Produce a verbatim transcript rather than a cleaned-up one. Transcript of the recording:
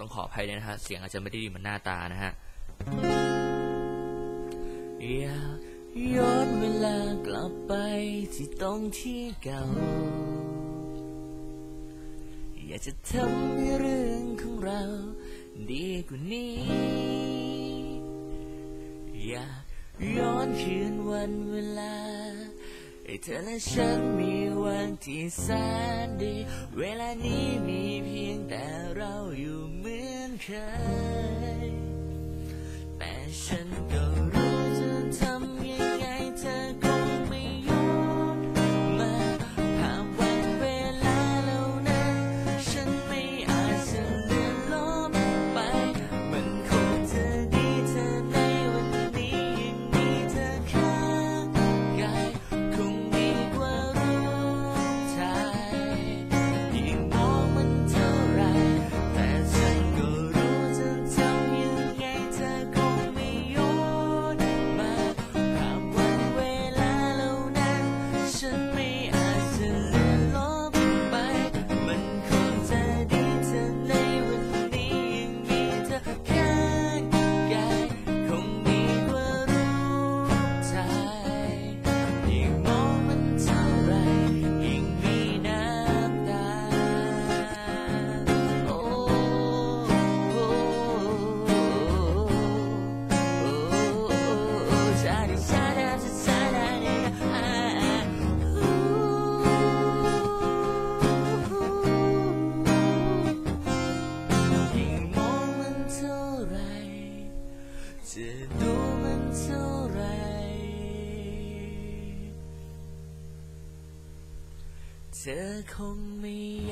ต้องขออภัยด้วยนะฮะเสียงอาจจะไม่ได้ดีเหมือนหน้าตานะฮะอย่าย้อนเวลากลับไปที่ตรงที่เก่าอยากจะทำให้เรื่องของเราดีกว่านี้อยากย้อนคืนวันเวลาให้เธอและฉันมีวันที่แสนดีเวลานี้มีเพียงแต่เราอยู่เหมือนเคยแต่ฉันก็รู้จะทำยังไงเธอคงไม่ย้อนมาภาพวันเวลาเหล่านั้นฉันไม่อาจจะลืมลบไปมันคงจะดีเธอในวันนี้ยังมีเธอข้างกายคงดีกว่ารูปถ่ายยิ่งมองมันเท่าไรแต่ฉันก็รู้จะทำยังไงเธอคงไม่ย้อนมาภาพวันเวลาเหล่านั้นฉันไม่อาจจะลืมลบไปมันคงจะดีเธอในวันนี้ยังมีเธอข้างกายคงดีกว่ารูปถ่ายยิ่งมองมันเท่าไรยิ่งมีน้ำตาโอ้โอ้โอ้ชาดิชาดาชาดาเนอาฮู้ยิ่งมองมันเท่าไรจะดูมันเท่าไรเธอคงไม่ย